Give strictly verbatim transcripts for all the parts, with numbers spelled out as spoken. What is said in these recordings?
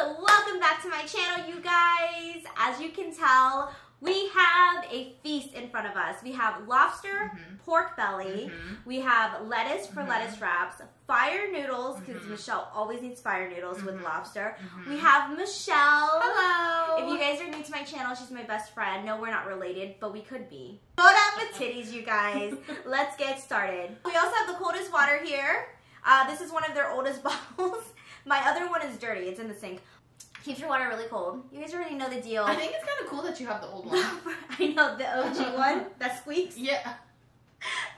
so welcome back to my channel, you guys. As you can tell, we have a feast in front of us. We have lobster, mm-hmm. pork belly, mm-hmm. we have lettuce for mm-hmm. lettuce wraps, fire noodles, because mm-hmm. Michelle always eats fire noodles mm-hmm. with lobster. Mm-hmm. We have Michelle. Hello. If you guys are new to my channel, she's my best friend. No, we're not related, but we could be. Go down the titties, you guys. Let's get started. We also have the coldest water here. Uh, this is one of their oldest bottles. My other one is dirty. It's in the sink. Keeps your water really cold. You guys already know the deal. I think it's kind of cool that you have the old one. I know, the O G one that squeaks. Yeah.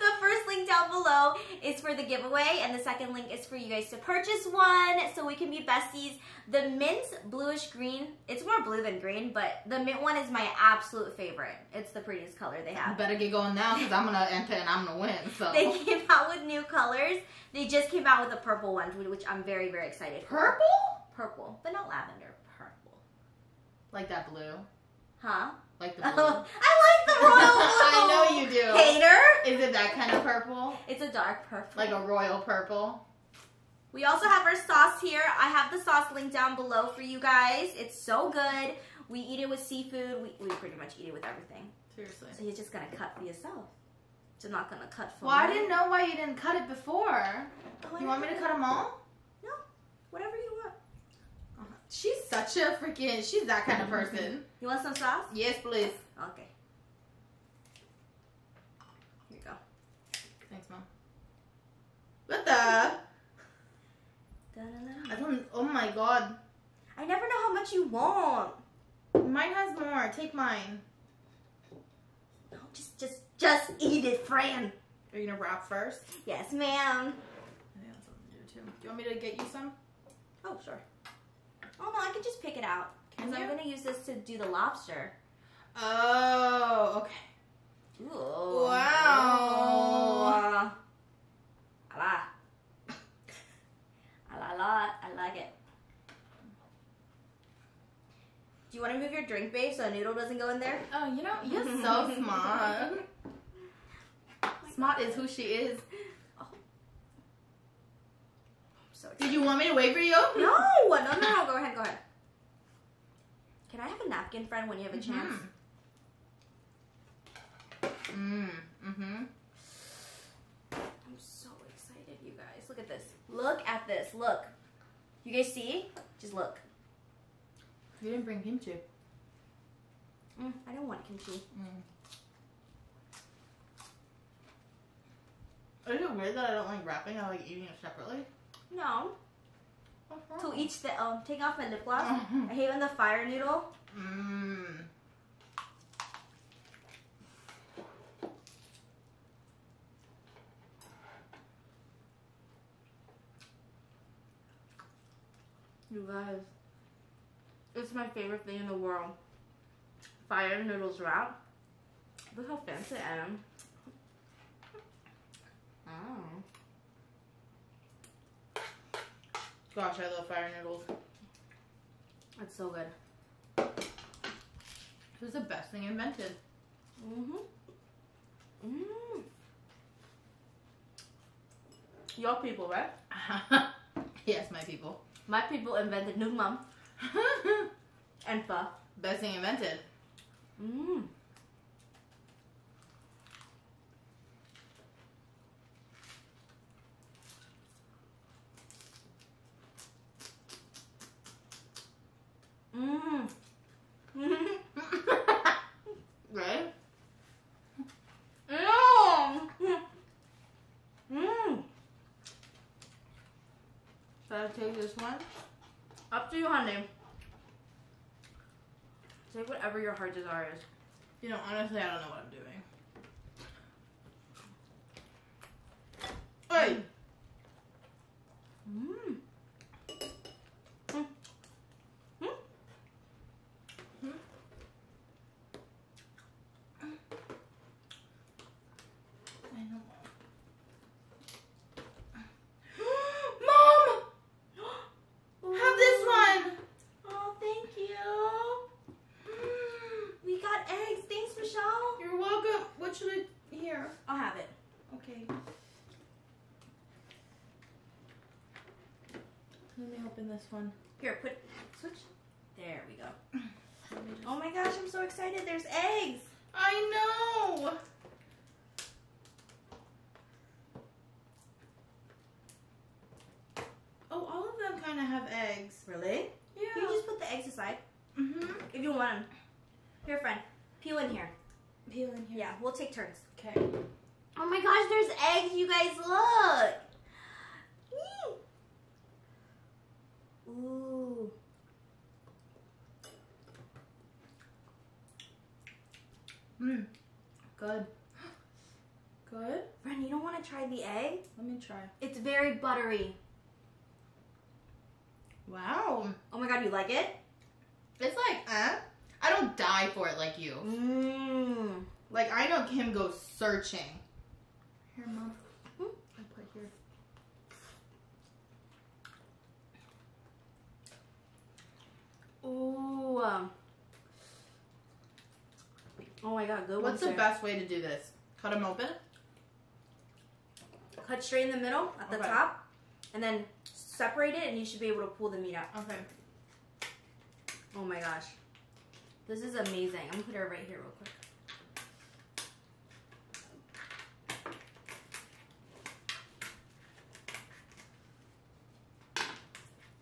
The first link down below is for the giveaway, and the second link is for you guys to purchase one so we can be besties. The mint bluish green, it's more blue than green, but the mint one is my absolute favorite. It's the prettiest color they have. You better get going now because I'm going to enter and I'm going to win. So they came out with new colors. They just came out with a purple one, which I'm very, very excited for. Purple? Purple, but not lavender. Purple. Like that blue? Huh? Like the blue. Oh, I like the royal blue. I know you do. Hater. Is it that kind of purple? It's a dark purple. Like a royal purple. We also have our sauce here. I have the sauce link down below for you guys. It's so good. We eat it with seafood. We, we pretty much eat it with everything. Seriously. So you're just going to cut for yourself. You're not going to cut for me. Well, I didn't know why you didn't cut it before. Oh, you want me to cut them all? No. Whatever you want. She's such a freaking, she's that kind of person. You want some sauce? Yes, please. Okay. Here you go. Thanks, Mom. What the? I don't, oh my God. I never know how much you want. Mine has more. Take mine. No, just, just, just eat it, Fran. Are you going to wrap first? Yes, ma'am. I have something to do, too. Do you want me to get you some? Oh, sure. Oh no, I can just pick it out. Because I'm gonna use this to do the lobster. Oh, okay. Ooh. Wow. I like. I like. I like it. Do you want to move your drink, babe, so a noodle doesn't go in there? Oh, you know, you're so smart. Smart is who she is. So did you want me to wait for you? No, no, no, no. Go ahead, go ahead. Can I have a napkin, friend, when you have a mm-hmm. chance? Mm, mm-hmm. I'm so excited, you guys. Look at this. Look at this. Look. You guys see? Just look. You didn't bring kimchi. Mm, I don't want kimchi. Mm. Is it weird that I don't like wrapping? I like eating it separately. No. Okay. To each the um, take off my lip gloss. I hate when the fire noodle. Mmm. You guys, it's my favorite thing in the world. Fire noodles wrap. Look how fancy I am. Oh. Gosh, I love fire noodles. That's so good. It was the best thing invented. Mm-hmm. Mm. Your people, right? Yes, my people. My people invented new mom. And pho. Best thing invented. Mmm. Mmm. Right? No. Mmm. Should I take this one? Up to you, honey. Take whatever your heart desires. You know, honestly, I don't know what I'm doing. Hey. Mmm. Let me open this one. Here, put, switch. There we go. Oh my gosh, I'm so excited. There's eggs. I know. Oh, all of them kind of have eggs. Really? Yeah. Can you just put the eggs aside? Mm-hmm. If you want them. Here, friend. Peel in here. Peel in here. Yeah, we'll take turns. Okay. Oh my gosh, there's eggs, you guys, look. Ooh. Mmm. Good. Good? Ren, you don't want to try the egg? Let me try. It's very buttery. Wow. Oh my god, you like it? It's like, eh? I don't die for it like you. Mmm. Like, I know Kim goes searching. Here, Mom. Mm. I put here. Ooh. Oh my god, good. What's the there. best way to do this? Cut them open? Cut straight in the middle at okay. the top. And then separate it and you should be able to pull the meat out. Okay. Oh my gosh. This is amazing. I'm gonna put her right here real quick.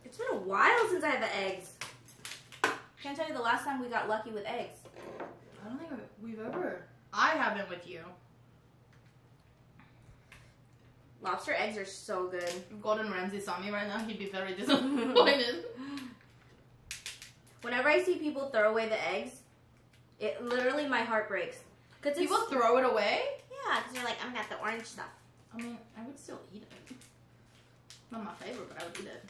It's been a while since I had the eggs. Can't tell you the last time we got lucky with eggs. I don't think we've ever. I haven't with you. Lobster eggs are so good. If Gordon Ramsay saw me right now, he'd be very disappointed. Whenever I see people throw away the eggs, it literally, my heart breaks. Cause people throw it away? Yeah, because they're like, I'm gonna have the orange stuff. I mean, I would still eat it. Not my favorite, but I would eat it.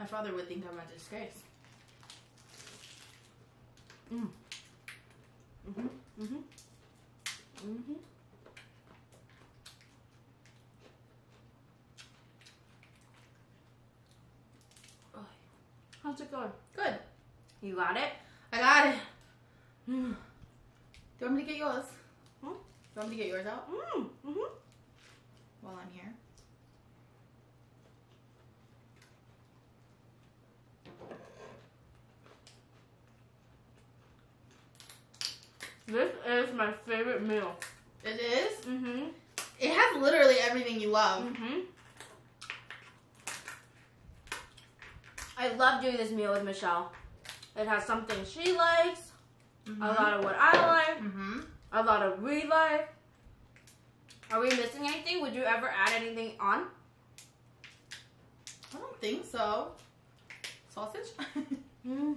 My father would think I'm a disgrace. Mm. Mm-hmm, mm-hmm, mm-hmm. Oh. How's it going? Good. You got it? I got it. Mm. Do you want me to get yours? Hmm? Do you want me to get yours out? Mm. Mm-hmm. While I'm here. This is my favorite meal. It is? Mm-hmm. It has literally everything you love. Mm-hmm. I love doing this meal with Michelle. It has something she likes, mm-hmm. a lot of what I like, mm-hmm. a lot of we like. Are we missing anything? Would you ever add anything on? I don't think so. Sausage? Mm.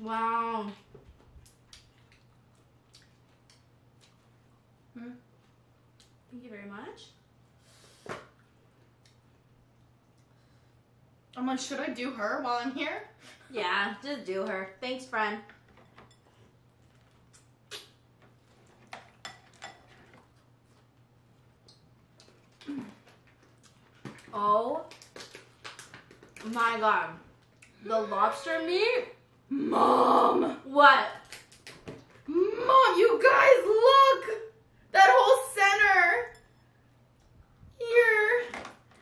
Wow. Hmm. Thank you very much. I'm like, should I do her while I'm here? Yeah, just do her. Thanks, friend. Oh my god. The lobster meat? Mom! What? Mom, you guys, look! That whole center! Here!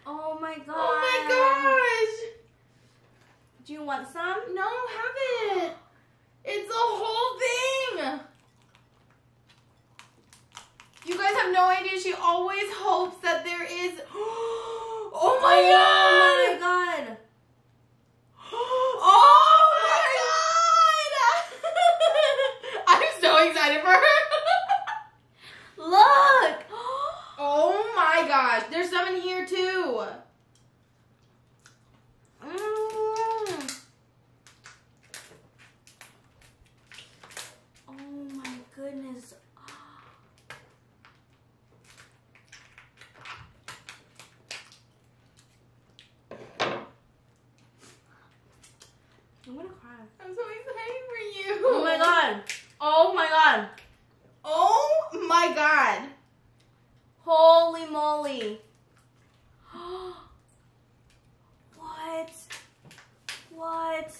Oh my gosh! Oh my gosh! Do you want some? No, have it! It's a whole thing! You guys have no idea, she always hopes that there is... Oh my oh, god! Oh my god! Oh! Excited for her. Look! Oh my gosh, there's some in here too. Mm. Oh my goodness. I'm gonna cry. I'm so excited for you. Oh my god. Oh my god. Oh my god. Holy moly. What? What?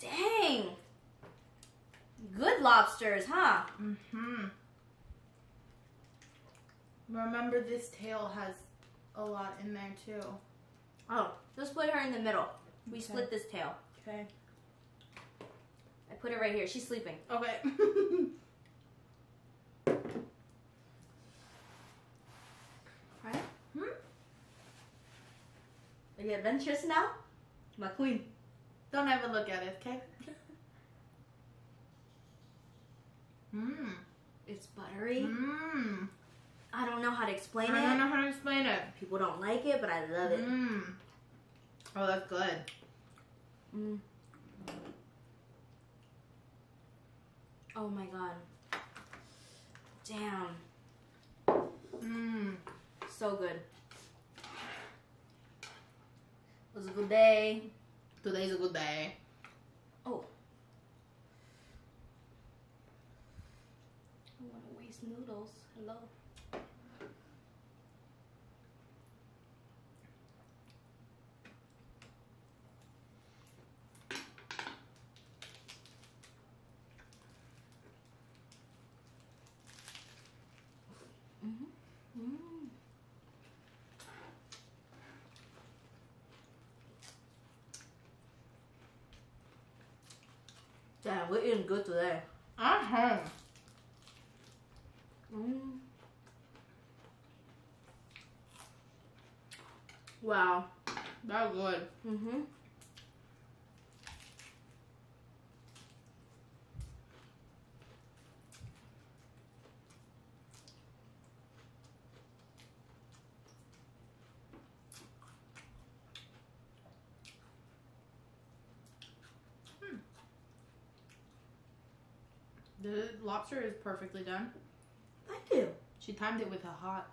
Dang. Good lobsters, huh? Mm-hmm. Remember, this tail has a lot in there too. Oh, let's put her in the middle. We okay. split this tail. Okay. I put her right here. She's sleeping. Okay. Right? Hmm? Are you adventurous now? My queen. Don't ever look at it, okay? Mmm. It's buttery. Mmm. I don't know how to explain it. I don't know how to explain it. People don't like it, but I love it. Mm. Oh, that's good. Mm. Oh my god. Damn. Mmm. So good. It was a good day. Today's a good day. Oh. I don't want to waste noodles. Hello. Damn, we're eating good today. Uh-huh. Mm. Wow. That's good. Mm-hmm. The lobster is perfectly done. Thank you. She timed it with a hot.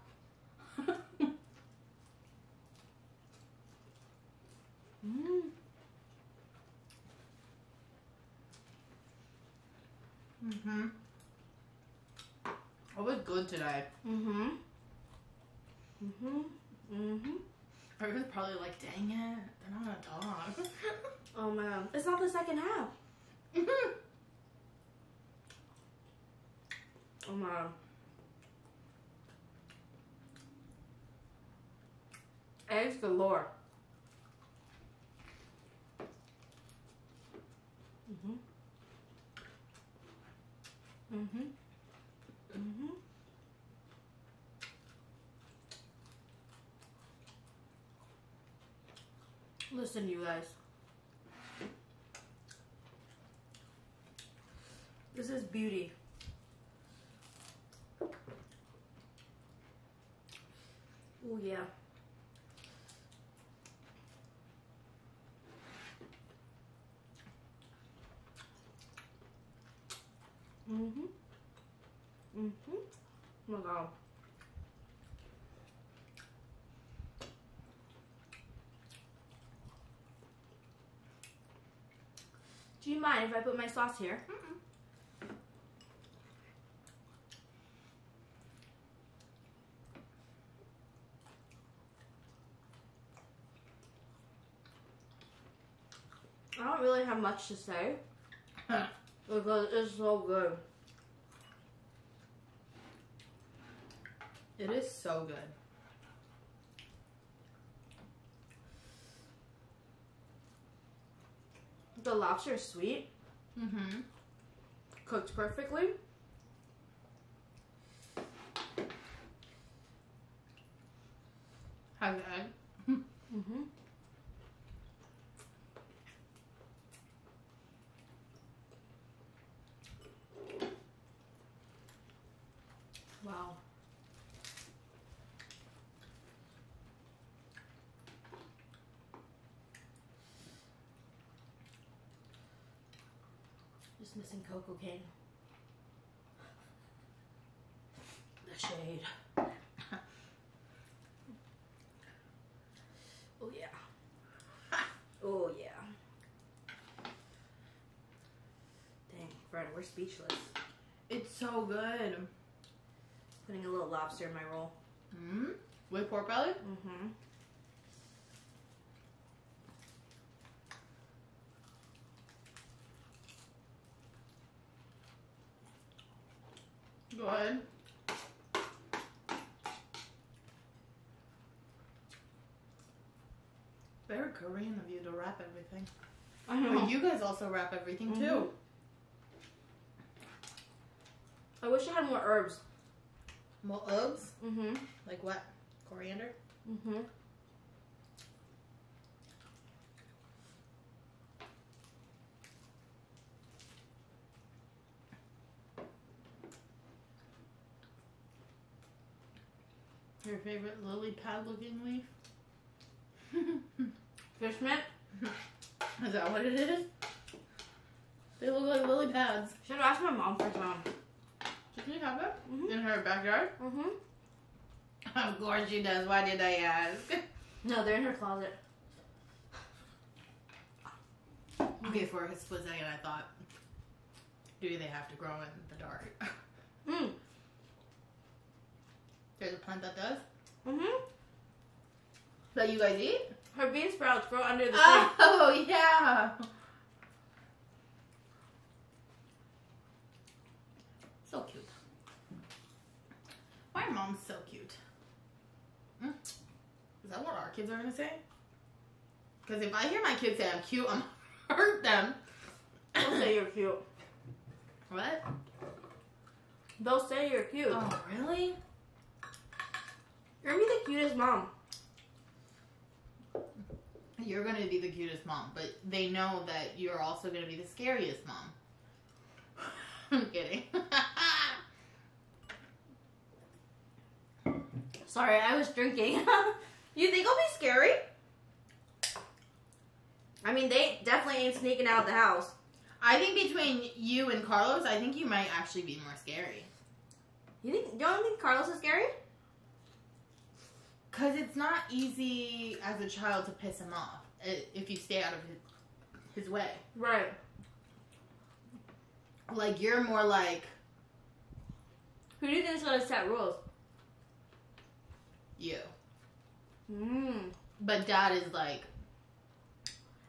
Mmm. Mm-hmm. It was good today. Mm-hmm. Mm-hmm. Mm-hmm. I was probably like, dang it, they're not a dog. Oh my god. It's not the second half. Mm-hmm. Oh my. Eggs galore. Mm-hmm. Mm-hmm. Mm-hmm. Listen, you guys. This is beauty. Oh yeah. Mhm. Mhm. Oh my god. Do you mind if I put my sauce here? Mm-mm. I don't really have much to say because it's so good. It is so good. The lobster is sweet. Mm-hmm. Cooked perfectly. How's the egg? Mm-hmm. Wow. Just missing cocoa cane. The shade. Oh yeah. Oh yeah. Dang, Brad, we're speechless. It's so good. Putting a little lobster in my roll. Mm-hmm. With pork belly? Mm-hmm. Go ahead. very Korean of you to wrap everything. I know. But you guys also wrap everything mm-hmm. too. I wish I had more herbs. More herbs? Mm-hmm. Like what? Coriander? Mm-hmm. Your favorite lily pad looking leaf? Fish mint? Is that what it is? They look like lily pads. Should I ask my mom for some? Did you have it? Mm-hmm. In her backyard? Mm-hmm. Of course she does. Why did I ask? No, they're in her closet. Okay, for a split second I thought, do they have to grow in the dark? Mm. There's a plant that does? Mm-hmm. That you guys eat? Her bean sprouts grow under the sink. Oh, yeah. So cute. My mom's so cute. Mm. Is that what our kids are going to say? Because if I hear my kids say I'm cute, I'm going to hurt them. They'll say you're cute. What? They'll say you're cute. Oh, really? You're going to be the cutest mom. You're going to be the cutest mom, but they know that you're also going to be the scariest mom. I'm kidding. Sorry, I was drinking. You think I'll be scary? I mean, they definitely ain't sneaking out of the house. I think between you and Carlos, I think you might actually be more scary. You think? You don't think Carlos is scary? Because it's not easy as a child to piss him off if you stay out of his, his way. Right. Like, you're more like... Who do you think is going to set rules? You. Mm. But Dad is like...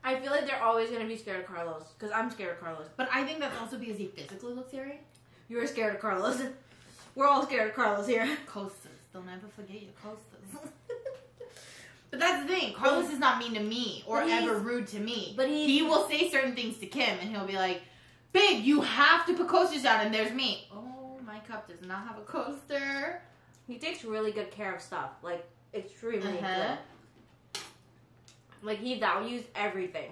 I feel like they're always going to be scared of Carlos. Because I'm scared of Carlos. But I think that's also because he physically looks scary. You're scared of Carlos. We're all scared of Carlos here. Costas. They'll never forget your Costas. But that's the thing. Carlos is not mean to me or ever rude to me. But he... He will say certain things to Kim and he'll be like... Babe, you have to put coasters down, and there's me. Oh, my cup does not have a coaster. He takes really good care of stuff, like extremely uh-huh. good. Like he values everything.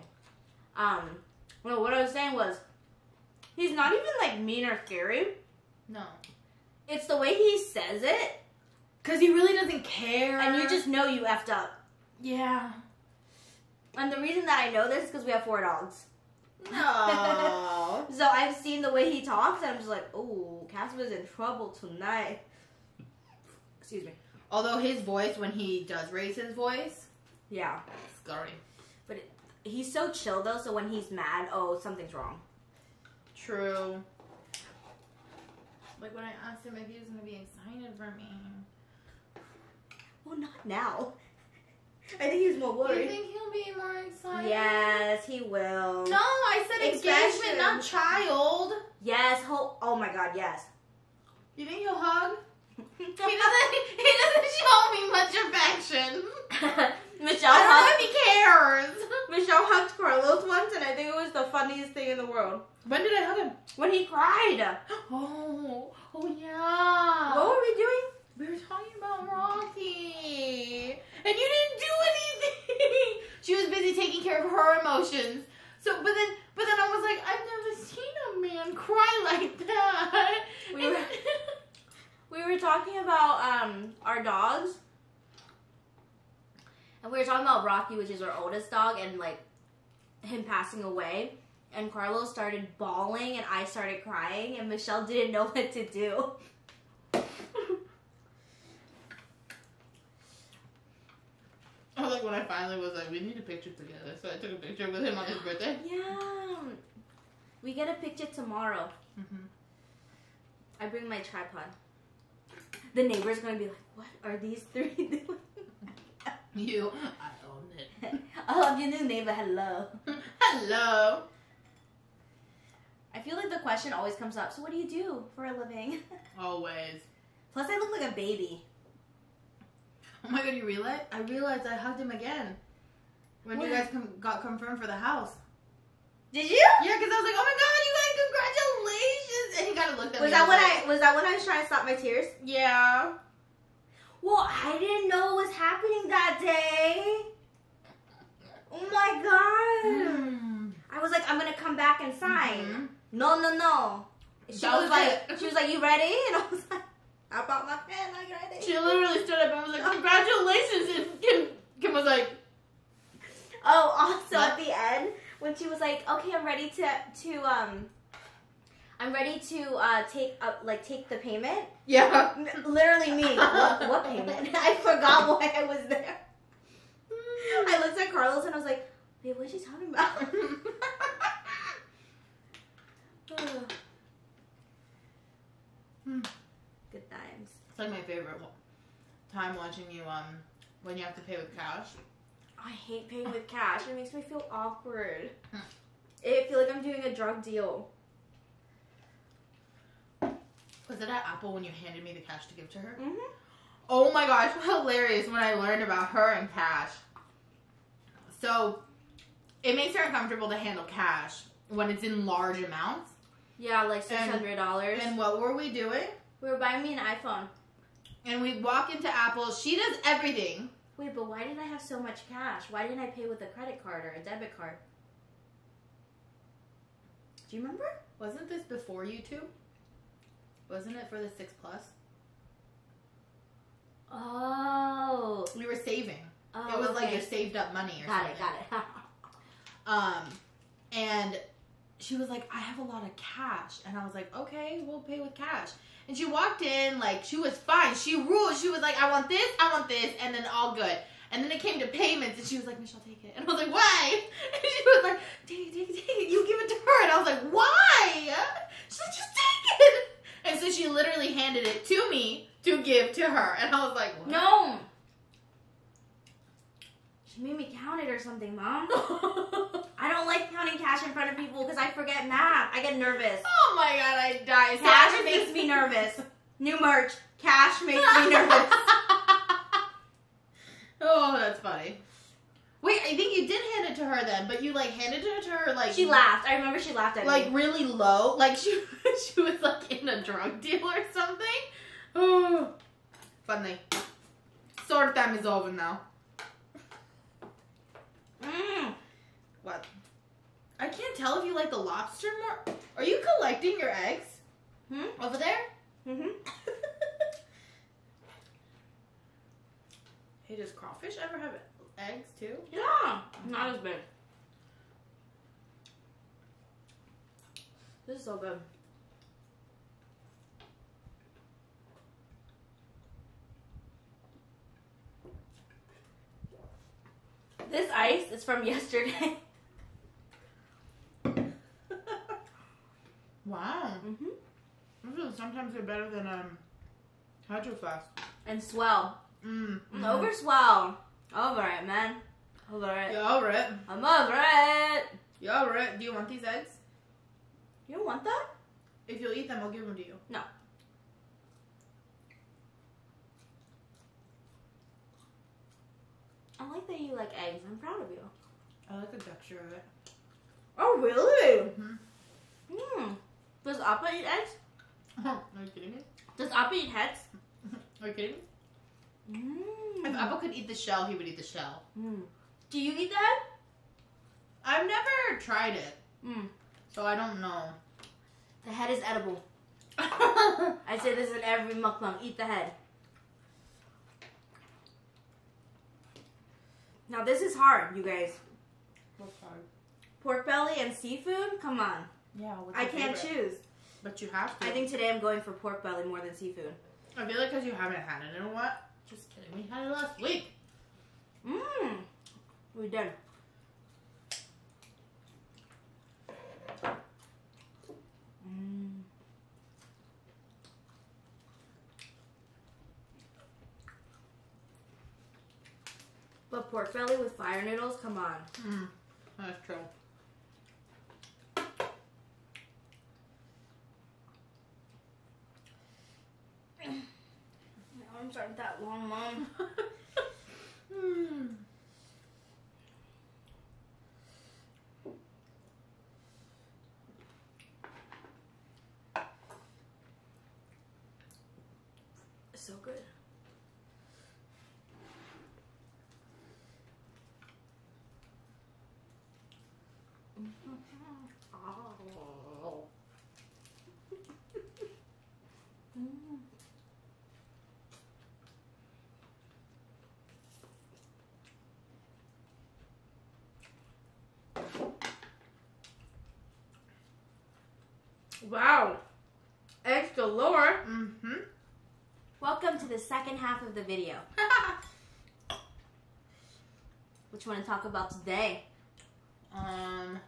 Um, well, what I was saying was, he's not even like mean or scary. No, it's the way he says it, cause he really doesn't care, and you just know you effed up. Yeah. And the reason that I know this is because we have four dogs. No. So I've seen the way he talks, and I'm just like, oh, Casper's in trouble tonight. Excuse me. Although his voice, when he does raise his voice, yeah, scary. But it, he's so chill though, so when he's mad, oh, something's wrong. True. Like when I asked him if he was gonna be excited for me. Well, not now. I think he's more worried. You think he'll be more excited? Yes, he will. No, I said Expression. engagement, not child. Yes, ho oh my god, yes. You think he'll hug? he doesn't he doesn't show me much affection. Michelle I don't hugged, know if he cares. Michelle hugged Carlos once and I think it was the funniest thing in the world. When did I hug him? When he cried. Oh, oh yeah. What were we doing? We were talking about Rocky. And you didn't do anything. She was busy taking care of her emotions. So, but then, but then I was like, I've never seen a man cry like that. We were, we were talking about um our dogs, and we were talking about Rocky, which is our oldest dog, and like him passing away. And Carlos started bawling, and I started crying, and Michelle didn't know what to do. I like when I finally was like, we need a picture together. So I took a picture with him on his birthday. Yeah. We get a picture tomorrow. Mm-hmm. I bring my tripod. The neighbor's going to be like, what are these three doing? You. I own it. I love your new neighbor. Hello. Hello. I feel like the question always comes up. So what do you do for a living? Always. Plus I look like a baby. Oh my god, you realize? I realized I hugged him again. When what? You guys com got confirmed for the house. Did you? Yeah, because I was like, oh my god, you guys, congratulations! And he kind of looked at was me. That when I, was that when I was trying to stop my tears? Yeah. Well, I didn't know what was happening that day. Oh my god. Mm. I was like, I'm going to come back and sign. Mm-hmm. No, no, no. She that was, was like, she was like, you ready? And I was like, I bought my pen, I'm ready. She literally stood up and was like, congratulations. And Kim, Kim was like. Oh, also what? At the end, when she was like, okay, I'm ready to, to um, I'm ready to uh, take, uh, like, take the payment. Yeah. Literally me. what, what payment? I forgot why I was there. I looked at Carlos and I was like, wait, what is she talking about? Good times. It's like my favorite time watching you um when you have to pay with cash. I hate paying with cash. It makes me feel awkward. I feel like I'm doing a drug deal. Was it at Apple when you handed me the cash to give to her? Mm-hmm. Oh my gosh, hilarious when I learned about her and cash. So, it makes her uncomfortable to handle cash when it's in large amounts. Yeah, like six hundred dollars. And, and what were we doing? We were buying me an iPhone. And we walk into Apple. She does everything. Wait, but why did I have so much cash? Why didn't I pay with a credit card or a debit card? Do you remember? Wasn't this before YouTube? Wasn't it for the six plus? Oh. We were saving. Oh, it was okay. Like you saved up money or got something. Got it, got it. um, and she was like, I have a lot of cash. And I was like, okay, we'll pay with cash. And she walked in, like, she was fine. She ruled. She was like, I want this, I want this, and then all good. And then it came to payments, and she was like, Michelle, take it. And I was like, why? And she was like, take it, take it, take it. You give it to her. And I was like, why? She's like, just take it. And so she literally handed it to me to give to her. And I was like, what? No. She made me count it or something, Mom. I don't like counting cash in front of people because I forget math. I get nervous. Oh my god, I die. Cash, cash makes me nervous. New merch. Cash makes me nervous. Oh, that's funny. Wait, I think you did hand it to her then, but you like handed it to her like she laughed. I remember she laughed at like, me. Like really low. Like she she was like in a drug deal or something. Oh, funny. Sword time is over now. Mm. What? I can't tell if you like the lobster more. Are you collecting your eggs? Hmm? Over there? Mm-hmm. Hey, does crawfish ever have eggs too? Yeah. Not as big. This is so good. This ice is from yesterday. Wow. Mm-hmm. Sometimes they're better than um, Hydro Flask. And Swell. Mm. Mm-hmm. Over Swell. Over it, man. Over it. You're over it. I'm over it. You're over it. Do you want these eggs? You don't want them? If you'll eat them, I'll give them to you. No. I like that you like eggs. I'm proud of you. I like the texture of it. Oh, really? Mm-hmm. Mm. Does Appa eat eggs? Are you kidding me? Does Appa eat heads? Are you kidding me? Mm. If Appa could eat the shell, he would eat the shell. Mm. Do you eat that? I've never tried it. Mm. So I don't know. The head is edible. I say this in every mukbang. Eat the head. Now, this is hard, you guys. What's hard? Pork belly and seafood? Come on. Yeah, what's I can't favorite? Choose. But you have to. I think today I'm going for pork belly more than seafood. I feel like because you haven't had it in a while. Just kidding. We had it last week. Mmm. We did. Mmm. But pork belly with fire noodles, come on. Mm, that's true. My arms aren't that long, Mom. mm. so good. Mm-hmm. Oh. Mm. Wow, eggs galore. Mm-hmm. Welcome to the second half of the video. What you want to talk about today? Um.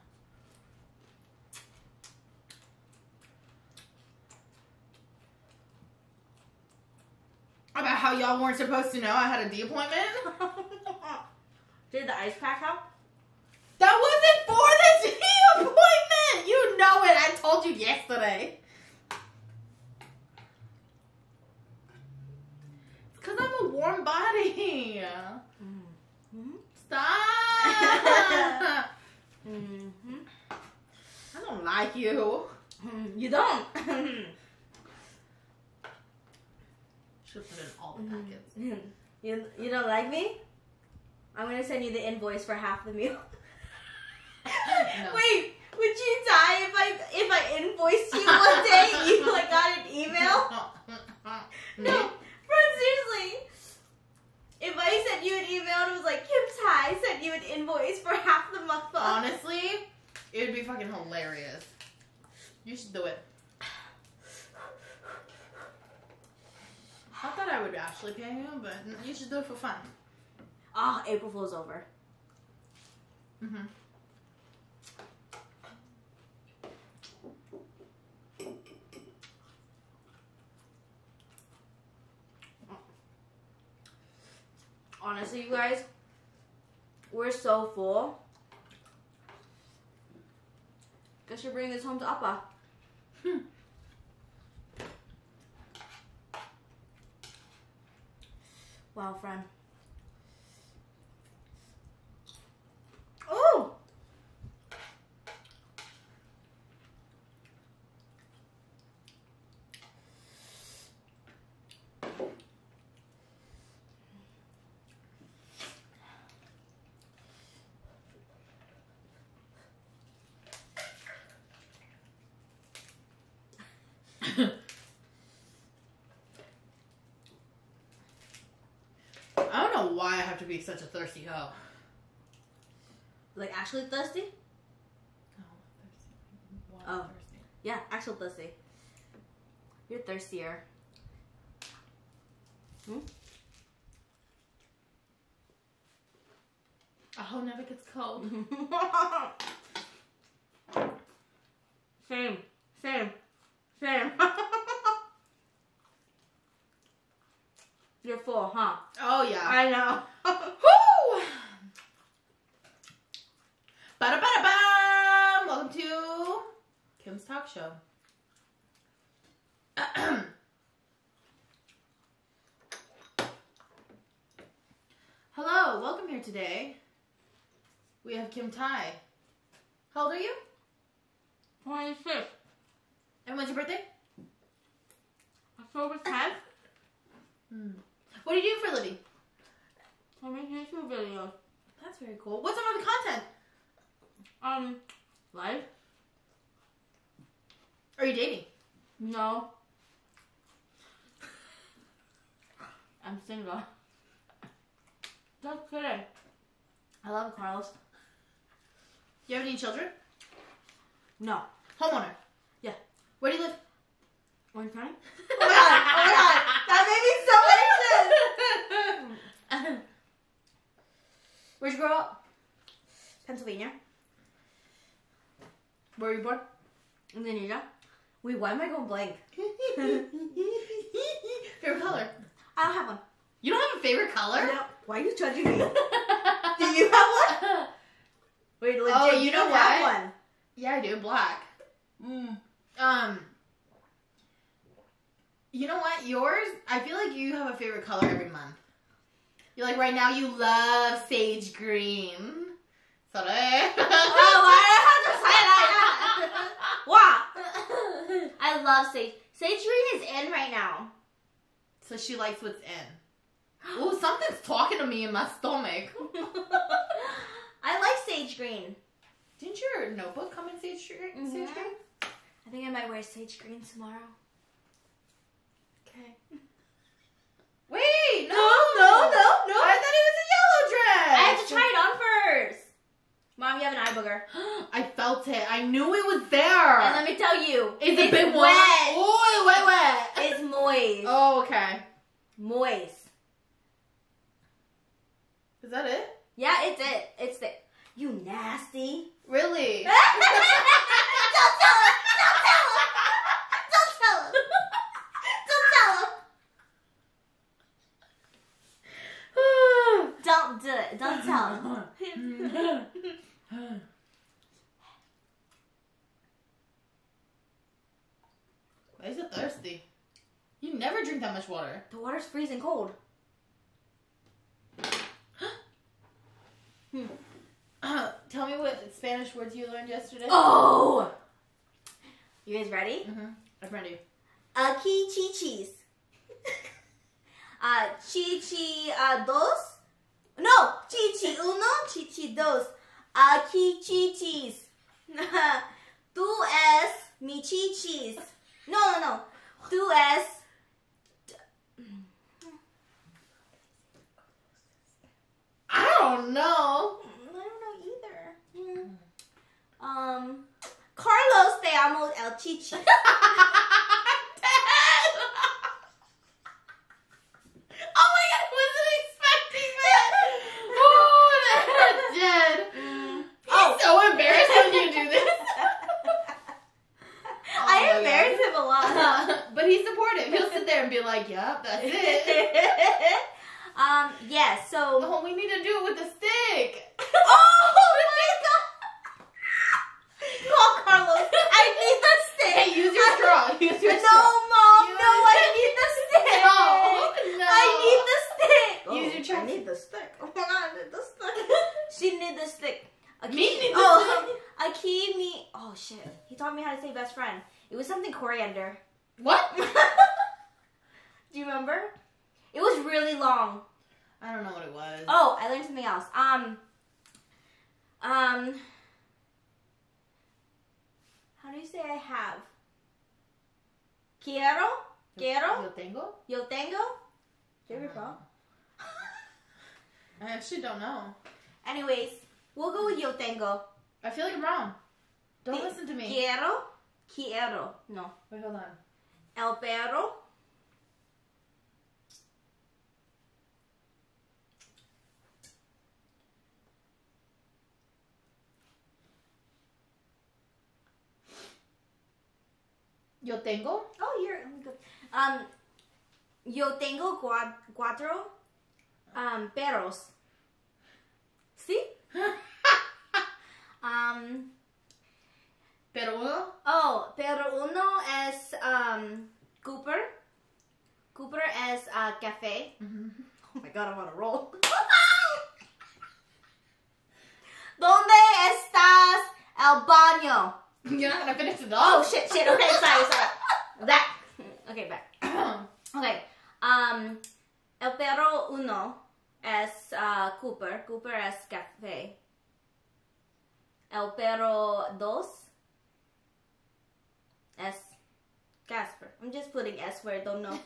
About how y'all weren't supposed to know I had a D appointment? Did the ice pack help? That wasn't for the D appointment! You know it! I told you yesterday. It's because I'm a warm body. Mm-hmm. Stop! Mm-hmm. I don't like you. You don't. Should put in all the packets. Mm-hmm. You you don't like me? I'm gonna send you the invoice for half the meal. No. Wait, would you die if I if I invoiced you one day? You like got an email? No, friend, seriously. If I sent you an email and it was like, Kim Thai sent you an invoice for half the mukbang. Honestly, it would be fucking hilarious. You should do it. I thought I would actually pay you, but you should do it for fun. Ah, oh, April Fool's over. Mm-hmm. Honestly, you guys, we're so full. Guess you're bringing this home to Appa. Hmm. Wow, friend. Oh! Why I have to be such a thirsty hoe. Like actually thirsty? No, thirsty. Why oh, thirsty. Yeah, actual thirsty. You're thirstier. Hmm? A hoe never gets cold. Same, same, same. You're full, huh? Oh yeah, I know. Woo! Bada bada bam! Welcome to Kim's Talk Show. Hello, welcome here today. We have Kim Thai. How old are you? twenty-six. And when's your birthday? October tenth. Hmm. What do you do for a living? I make YouTube videos. That's very cool. What's some of the content? Um, life. Are you dating? No. I'm single. Just kidding. I love Carlos. Do you have any children? No. Homeowner? Yeah. Where do you live? Orange County? Oh my god! Oh my god! That made me so anxious! Where'd you grow up? Pennsylvania. Where were you born? Indonesia. Wait, why am I going blank? Favorite color? I don't have one. You don't have a favorite color? No. Why are you judging me? Do you have one? Wait, legit, oh, you, you know don't what? Have one. Yeah, I do. Black. Mm. Um... You know what? Yours, I feel like you have a favorite color every month. You're like, right now you love sage green. Sorry. Oh, why did I have to say that? Wow. I love sage. Sage green is in right now. So she likes what's in. Ooh, something's talking to me in my stomach. I like sage green. Didn't your notebook come in sage green? Sage yeah. green? I think I might wear sage green tomorrow. Okay. Wait! No, no, no, no! no. I thought it was a yellow dress! I have to try it on first! Mom, you have an eye booger. I felt it. I knew it was there. And let me tell you, it's, it's a bit wet. wet. Oh, wet, wet. It's moist. Oh, okay. Moist. Is that it? Yeah, it's it. It's the. You nasty. Really? Don't tell him. Don't tell him. Don't tell him. Don't tell him. Don't do it. Don't tell him. Why is it thirsty? You never drink that much water. The water's freezing cold. hmm. Uh, tell me what Spanish words you learned yesterday. Oh! You guys ready? Mm-hmm. I'm ready. Aquí chichis. uh, chichi uh, dos. No! Chichi uno, chichi dos. Aquí chichis. Tú es mi chichis. No, no, no. Tú es... I don't know. Um, Carlos, te amo el chichi. I'm dead. Oh my god, I wasn't expecting that. Oh, that hurt dead. Mm. Oh. He's so embarrassed when you do this. Oh, I embarrass him a lot. Uh, but he's supportive. He'll sit there and be like, yep, that's it. um, yeah, so. Oh, we need to do it with a stick. Oh, my god. Call Carlos. I need the stick. Hey, use your straw. Use your straw. No, Mom. Use no, I need the stick. No, no. I need the stick. Oh, use your straw. I need the stick. Oh my god, I need the stick. She need the stick. Aki, me need the oh, stick. Aki, me. Oh shit. He taught me how to say best friend. It was something coriander. What? Do you remember? It was really long. I don't know what it was. Oh, I learned something else. Um. Um. How do you say I have? Quiero? Quiero? Yo tengo? Yo tengo? There we go. I actually don't know. Anyways, we'll go with yo tengo. I feel like I'm wrong. Don't the, listen to me. Quiero? Quiero. No. Wait, hold on. El perro? Yo tengo. Oh, you're good. Um, yo tengo cuatro um, perros. See? ¿Sí? um, pero uno. Oh, pero uno es um, Cooper. Cooper es uh, café. Mm-hmm. Oh my god, I'm on a roll. ¿Dónde estás el baño? You're not gonna finish it all. Oh shit, shit, okay, sorry, sorry. Back. Okay, back. Okay. Um El perro uno es uh, Cooper. Cooper es café. El perro dos es Casper. I'm just putting S where I don't know.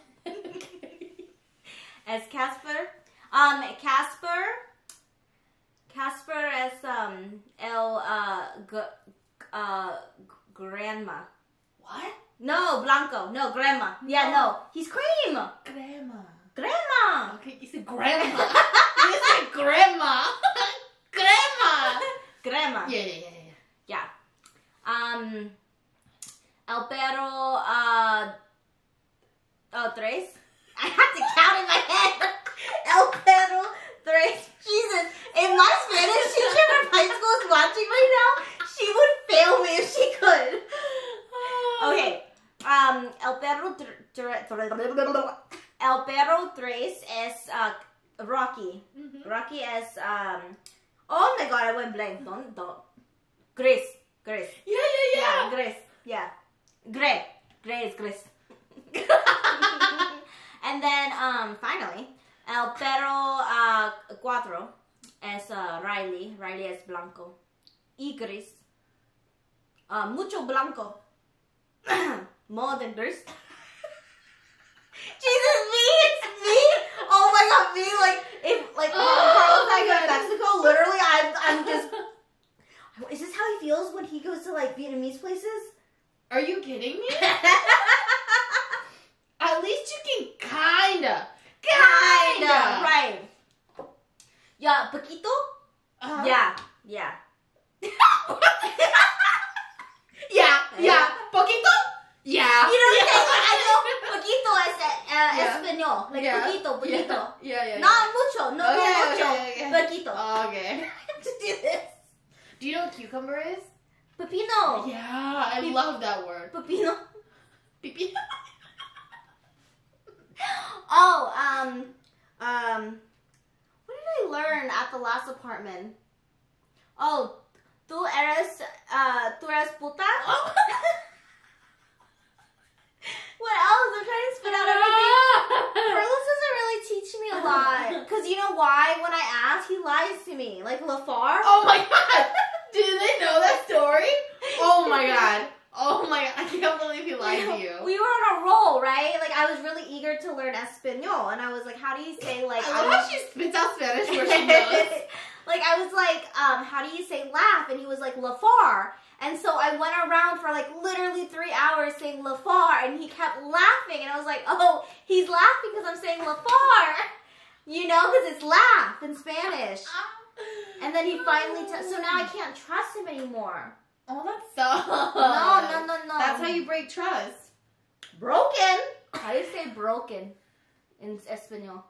Es Casper. Um Casper Casper es um el uh g Uh, grandma. What? No, Blanco. No, grandma. Yeah, no. no. He's cream. Grandma. Grandma. Okay, you said grandma. You said grandma. Grandma. Grandma. Yeah, yeah, yeah, yeah. Yeah. Um, el perro, uh, oh, tres. I have to count in my head. El perro tres. Jesus. If my Spanish teacher from high school is watching right now, she would fail me if she could. Okay. Um, el perro El perro tres es uh, Rocky. Mm-hmm. Rocky es um oh my god, I went blank. Don't don't Grace. Grace. Yeah, yeah, yeah. Yeah, Grace. Yeah. Gray. Gray is Grace. And then um, finally, El Perro uh, Cuatro as uh, Riley. Riley as Blanco. Igris. Uh, mucho Blanco. More than thirst. Jesus, me, it's me. Oh my God, me. Like, if, like, Carlos and I go to Mexico, literally, I'm, I'm just. Is this how he feels when he goes to, like, Vietnamese places? Are you kidding me? At least you can kinda. Kinda. Kinda. Right. Yeah, Paquito? Uh-huh. Yeah. Yeah. Yeah. Yeah. Paquito? Yeah. You know what I'm saying? I know Paquito as uh, yeah. Espanol. Like, yeah. Paquito, Paquito. Yeah, yeah, yeah. yeah. Not mucho. No, okay, no mucho. Okay, okay. Paquito. Oh, okay. I have to do this. Do you know what cucumber is? Pepino. Yeah, I Pe love that word. Pepino. Pepino. Oh, um, um, what did I learn at the last apartment? Oh, tú eres, uh, tú eres puta. Oh. What else? I'm trying to spit out everything. Carlos doesn't really teach me a lot. Because you know why? When I ask, he lies to me. Like Lafar. Oh my God. Do they know that story? Oh my God. Oh my God. I can't believe he lied to you. We were on a roll, right? Like, I was really eager to learn Espanol. And I was like, how do you say, like... I love how she spits out Spanish where she knows. Like, I was like, um, how do you say laugh? And he was like, Lafar. And so I went around for like literally three hours saying Lafar, and he kept laughing, and I was like, oh, he's laughing because I'm saying Lafar, you know, because it's laugh in Spanish. And then he finally, t so now I can't trust him anymore. Oh, that sucks. No, no, no, no. That's how you break trust. Broken. How do you say broken in Espanol?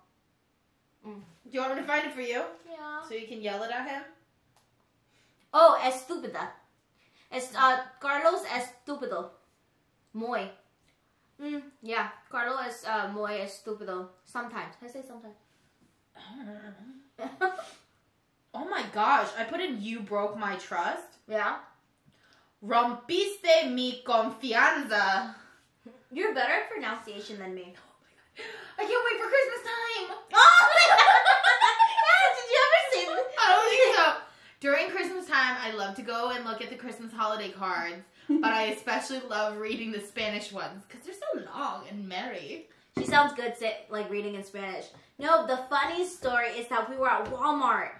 Mm. Do you want me to find it for you? Yeah. So you can yell it at him? Oh, estúpida. Es, uh, Carlos estúpido. Muy. Mm, yeah, Carlos es uh, muy estúpido. Sometimes. I say sometimes. Oh my gosh, I put in you broke my trust. Yeah. Rompiste mi confianza. You're better at pronunciation than me. Oh my God. I can't wait for Christmas time. Oh my God. Did you ever see this? I don't think so. During Christmas time, I love to go and look at the Christmas holiday cards, but I especially love reading the Spanish ones because they're so long and merry. She sounds good, like, reading in Spanish. No, the funny story is that we were at Walmart.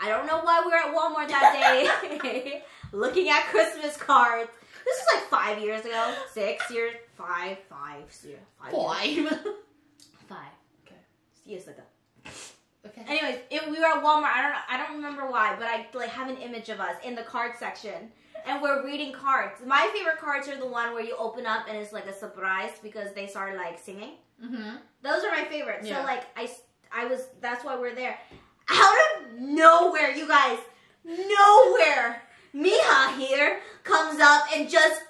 I don't know why we were at Walmart that day, looking at Christmas cards. This was like five years ago, six years, five, five, zero, five, five. Years. Five. Okay. Years ago. Okay. Anyways, it, we were at Walmart. I don't I don't remember why, but I like have an image of us in the card section, and we're reading cards. My favorite cards are the one where you open up and it's like a surprise because they start like singing. Mm-hmm. Those are my favorites. Yeah. So like I I was that's why we're there. Out of nowhere, you guys, nowhere, Mija here comes up and just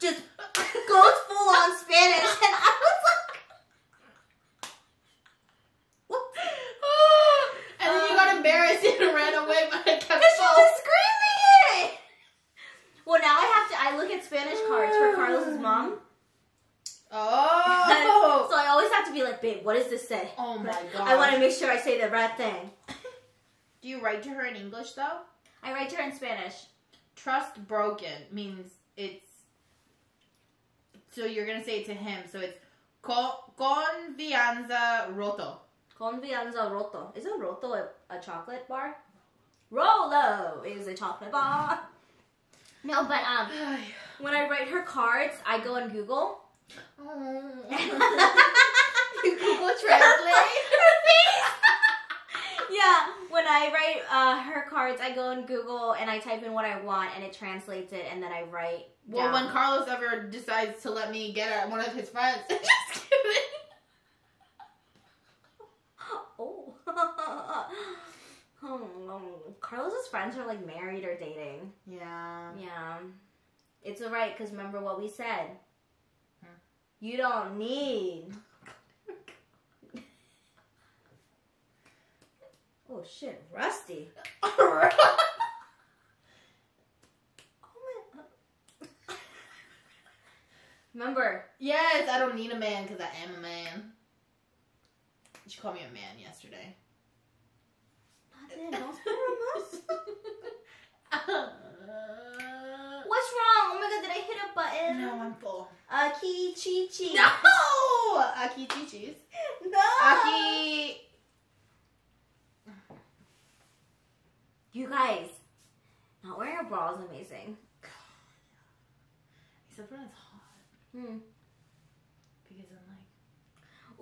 just goes full on Spanish, and I was like. Embarrassed and ran away, but I kept falling. Because she was screaming it! Well, now I have to, I look at Spanish cards for Carlos's mom. Oh! So I always have to be like, babe, what does this say? Oh my God. I want to make sure I say the right thing. Do you write to her in English, though? I write to her in Spanish. Trust broken means it's, so you're going to say it to him, so it's confianza roto. Confianza Roto. Isn't Roto a, a chocolate bar? Rolo is a chocolate bar. No, but um, when I write her cards, I go on Google. You Google Translate? Her face! Yeah, when I write uh, her cards, I go on Google and I type in what I want and it translates it and then I write Well, down. When Carlos ever decides to let me get at one of his friends. Just kidding. Oh, Carlos's friends are like married or dating. Yeah. Yeah. It's alright because remember what we said. Huh? You don't need. Oh shit, Rusty. Oh my. Remember. Yes, I don't need a man because I am a man. She called me a man yesterday. Not then. Don't spill uh, What's wrong? Oh my god, did I hit a button? No, I'm full. Aki chi chi. No! Aki chi chis. No! Aki. You guys, not wearing a bra is amazing. God. Except when it's hot. Hmm. Because I'm like.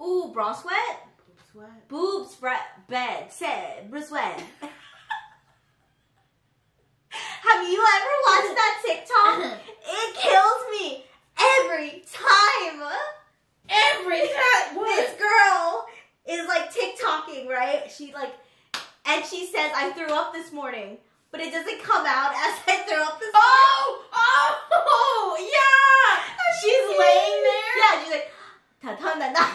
Ooh, bra sweat? Boob sweat. Boobs, bed, said, sweat. Have you ever watched that TikTok? It kills me every time. Every time. This girl is like TikToking, right? She like, and she says, "I threw up this morning," but it doesn't come out as "I threw up this morning." Oh, oh, oh yeah. She's laying there. Yeah, she's like, ta ta na na.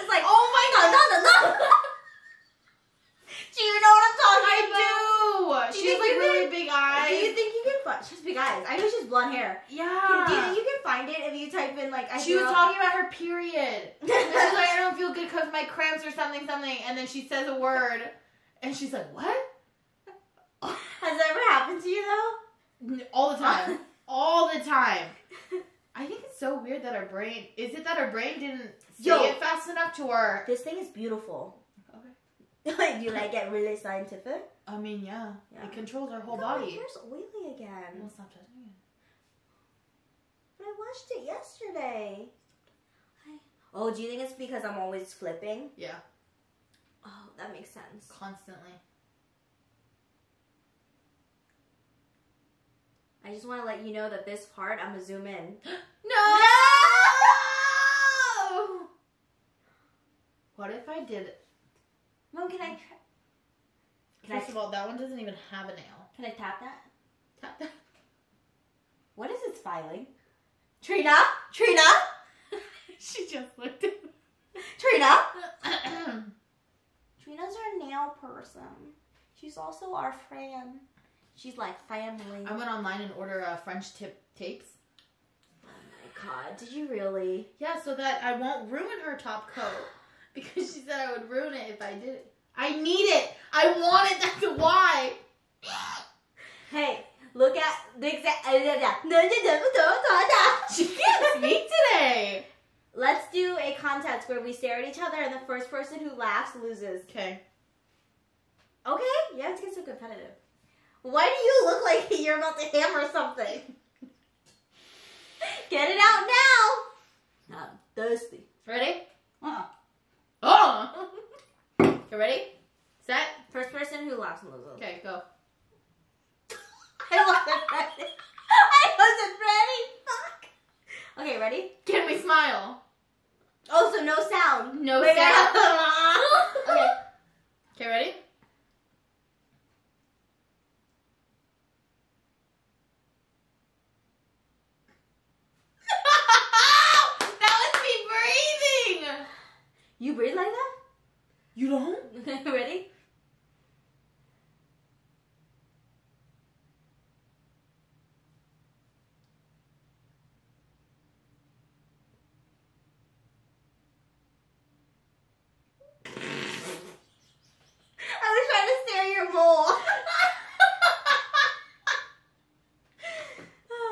It's like, oh my god, ta ta na na. Do you know what I'm talking I about? I do. do she has like really can, big eyes. Do you think you can find? She has big eyes. I know she has blonde hair. Yeah. Do you think you can find it if you type in like? I she was up. talking about her period. She's like, I don't feel good because my cramps or something, something, and then she says a word, and she's like, what? Has that ever happened to you though? All the time. All the time. I think it's so weird that our brain. Is it that our brain didn't see Yo, it fast enough to our? This thing is beautiful. Do you like get really scientific? I mean, yeah. yeah. It controls our whole no, body. My hair's oily again. Well, stop touching it. But I washed it yesterday. I... Oh, do you think it's because I'm always flipping? Yeah. Oh, that makes sense. Constantly. I just want to let you know that this part, I'm going to zoom in. No! No! What if I did it? Mom, can I try? Can First I... of all, that one doesn't even have a nail. Can I tap that? Tap that. What is this filing? Trina? Trina? She just looked at me. Trina? Trina's our nail person. She's also our friend. She's like family. I went online and ordered uh, French tip tapes. Oh my god, did you really? Yeah, so that I won't ruin her top coat. Because she said I would ruin it if I did it. I need it. I want it. That's why. Hey, look at the exact. She can't speak today. Let's do a contest where we stare at each other and the first person who laughs loses. Okay. Okay? Yeah, it's getting so competitive. Why do you look like you're about to hammer something? Get it out now. I'm thirsty. Ready? Uh-uh. Oh! You ready? Set? First person who laughs and loses. Okay, go. I wasn't ready. I wasn't ready. Fuck. Okay, ready? Can we smile? Oh, so no sound. No Wait, sound. Okay. Okay, ready? You breathe like that? You don't? Ready? I was trying to stare your bowl.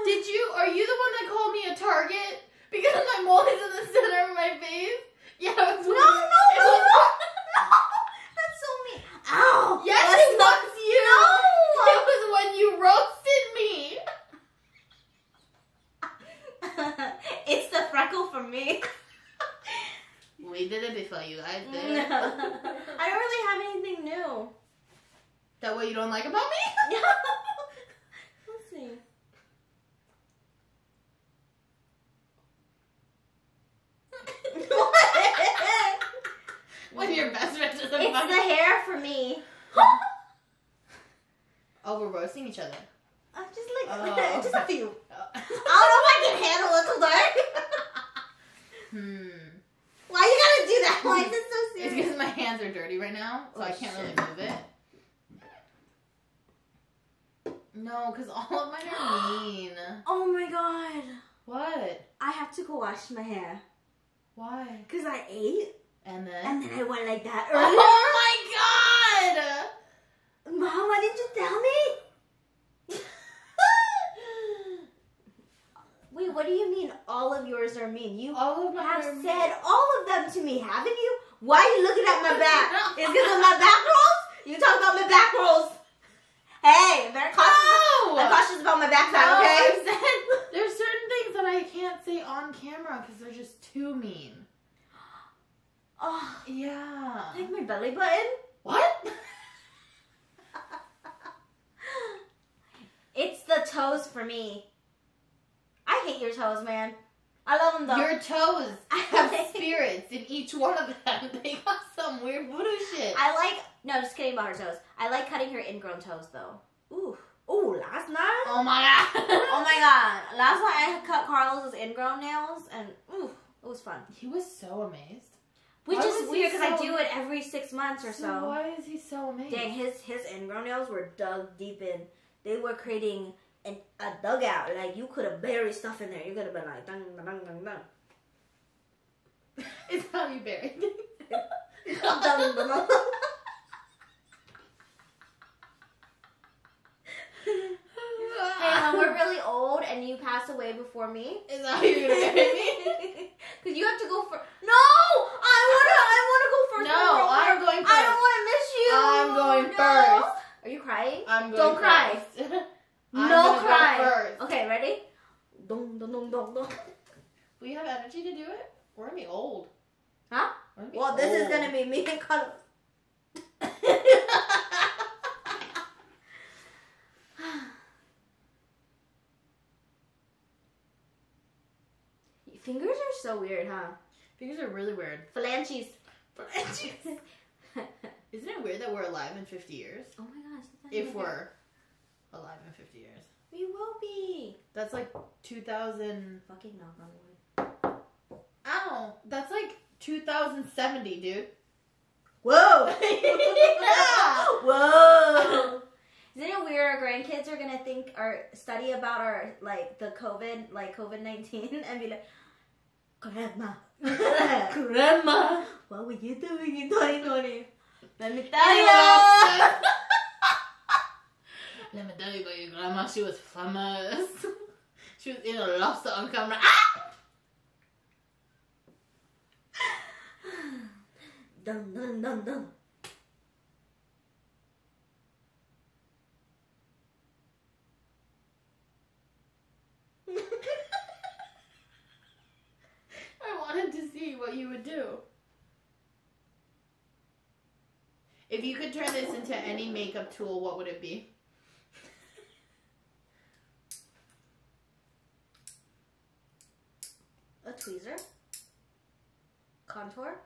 Did you? Are you the one that called me a target because my mole is in the center of my face? Yeah, it was no, no, it no, was no, no, that's so mean. Ow! Yes, it was you. No. It was when you roasted me. It's the freckle for me. We did it before you guys did. I don't really have anything new. That what you don't like about me? Let's see. One of your best friends is the It's money. The hair for me. Oh, we're roasting each other. I'm just like, oh. Just a few. Oh. I don't know if I can handle it till dark. hmm. Why you gotta do that? Why is it so serious? It's because my hands are dirty right now, so oh, I can't shit. really move it. No, because all of mine are mean. Oh my god. What? I have to go wash my hair. Why? Because I ate. And then? And then I went like that earlier. Oh my god! Mom, why didn't you tell me? Wait, what do you mean all of yours are mean? You all of have said mean. all of them to me, haven't you? Why are you looking at my back? It's because of my back rolls? You talk about my back rolls. Hey, I'm very cautious. No. I'm cautious about my backside, no, okay? I said, there's certain things that I can't say on camera because they're just too mean. Oh, yeah. Like my belly button? What? It's the toes for me. I hate your toes, man. I love them though. Your toes have spirits in each one of them. They got some weird voodoo shit. I like, no, just kidding about her toes. I like cutting her ingrown toes though. Ooh. Ooh, last night? Oh my god. Oh my god. Last night I cut Carlos's ingrown nails and ooh, it was fun. He was so amazed. Which why is weird because so I do it every six months or so. so. Why is he so amazed? Dang, his, his ingrown nails were dug deep in. They were creating an, a dugout. Like, you could have buried stuff in there. You could have been like, dun, dun, dun, dun, dun. It's how you bury things. Dun, dun, dun, dun. Hey, when we're really old and you pass away before me. Is that how you're going to bury me? Because you have to go for... No! I want to I wanna go first. No, I'm going first. I don't want to miss you. I'm going no. first. Are you crying? I'm going Don't cry. First. No cry. First. Okay, ready? Dun, dun, dun, dun, dun. We have energy to do it? We're going to be old. Huh? We're be well, old. This is going to be me and Carlos. Fingers are so weird, huh? Fingers are really weird. Phalanges. Phalanges. Isn't it weird that we're alive in fifty years? Oh my gosh. If we're good. alive in fifty years. We will be. That's like two thousand... Fucking knock on wood. Ow. That's like two thousand seventy, dude. Whoa. Whoa. Isn't it weird our grandkids are going to think or study about our, like, the COVID, like, COVID nineteen and be like, Grandma. Grandma. What were you doing in twenty twenty? Let me tell you. Let me tell you about your grandma. She was famous. She was in a lobster on camera. Ah! Dun, dun, dun, dun. You would do if you could turn this into any makeup tool, what would it be? A tweezer, contour,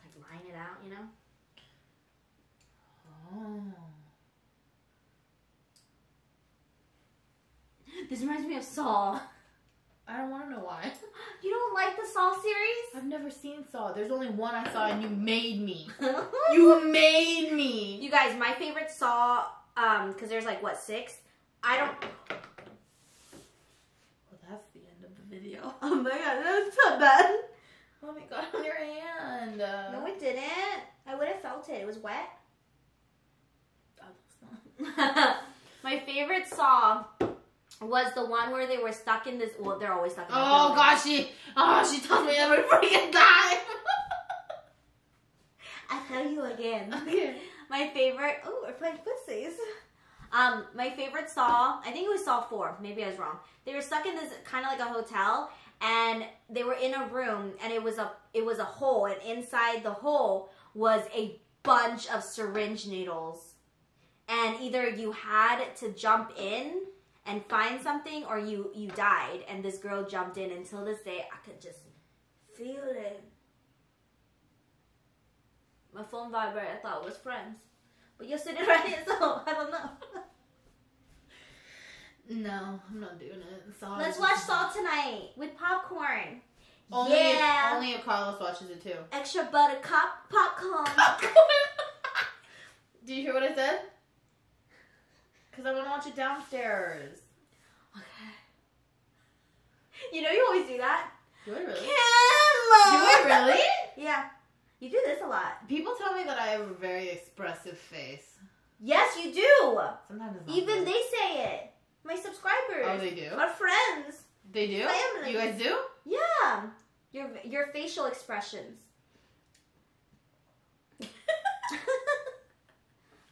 like line it out, you know. Oh, this reminds me of Saw. I don't want to know why. You don't like the Saw series? I've never seen Saw. There's only one I saw and you made me. You made me. You guys, my favorite Saw, um, because there's like, what, six? I don't... Well, that's the end of the video. Oh my god, that was so bad. Oh my god, on your hand. Uh... No, it didn't. I would have felt it. It was wet. My favorite Saw... was the one where they were stuck in this... Well, they're always stuck in this... Oh, gosh, she... Oh, she tells me every freaking time. I'll tell you again. Okay. My favorite... Oh, we're playing pussies. Um, my favorite Saw... I think it was Saw four. Maybe I was wrong. They were stuck in this kind of like a hotel, and they were in a room, and it was a, it was a hole, and inside the hole was a bunch of syringe needles. And either you had to jump in... and find something, or you you died. And this girl jumped in. Until this day, I could just feel it. My phone vibrated. I thought it was friends, but you're sitting right here, so I don't know. No, I'm not doing it. Saw Let's watch Saw tonight with popcorn. Only yeah. if, only if Carlos watches it too. Extra buttercup popcorn. Popcorn. Do you hear what I said? Because I want to watch it downstairs. Okay. You know you always do that. Do I really? Kim! alone. Do I really? Yeah. You do this a lot. People tell me that I have a very expressive face. Yes, you do. Sometimes it's not even good. They say it. My subscribers. Oh, they do? Our friends. They do? Family. You guys do? Yeah. Your your facial expressions.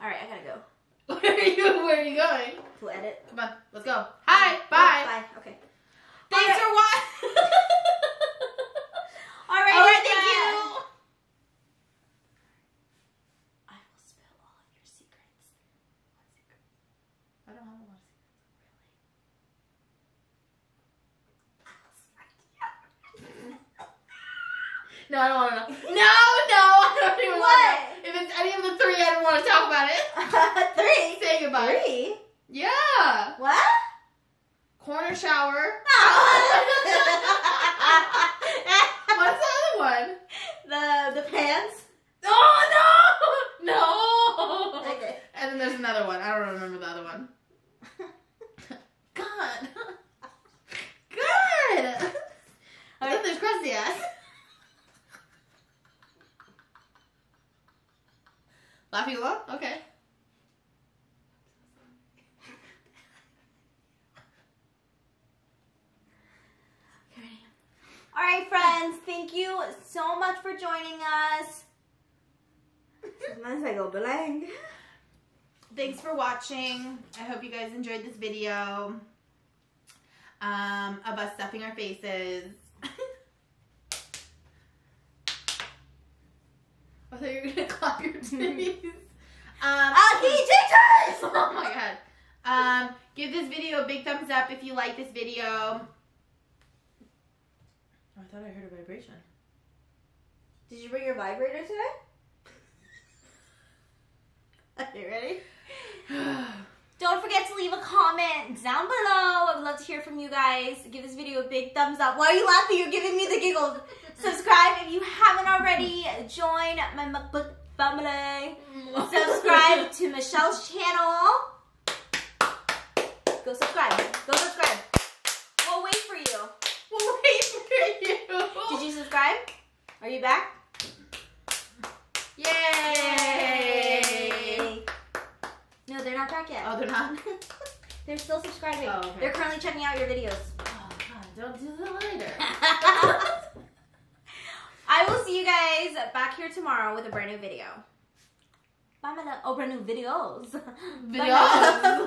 All right, I gotta go. Where are you? Where are you going? To edit. Come on, let's go. Hi. Um, bye. Oh, bye. Okay. Thanks right. for watching. All right. All right. Thank you. I will spill all of your secrets. What secrets? I don't have a lot of secrets. Really? No, I don't want to know. No, no, I don't even want to know. If it's any of the three, I don't want to talk about it. Uh, three? Say goodbye. Three? Yeah. What? Corner shower. Oh. What's the other one? The the pants. Oh, no. No. Okay. And then there's another one. I don't remember the other one. God. Good. Okay. I thought there's crusty ass. Laughing low? Okay. All right, friends. Thank you so much for joining us. Sometimes I go blank. Thanks for watching. I hope you guys enjoyed this video um, of us stuffing our faces. I thought you were gonna clap your titties. Um, I'll eat teachers! Oh my god. Um, give this video a big thumbs up if you like this video. Oh, I thought I heard a vibration. Did you bring your vibrator today? Are you ready? Don't forget to leave a comment down below. I would love to hear from you guys. Give this video a big thumbs up. Why are you laughing? You're giving me the giggles. Subscribe if you haven't already. Join my mukbang family. Subscribe to Michelle's channel. Go subscribe. Go subscribe. We'll wait for you. We'll wait for you. Did you subscribe? Are you back? Yay! Yay. No, they're not back yet. Oh, they're not? They're still subscribing. Oh, okay. They're currently checking out your videos. Oh, God. Don't do that later. I will see you guys back here tomorrow with a brand new video. Bye, my love. Oh, brand new videos. Videos.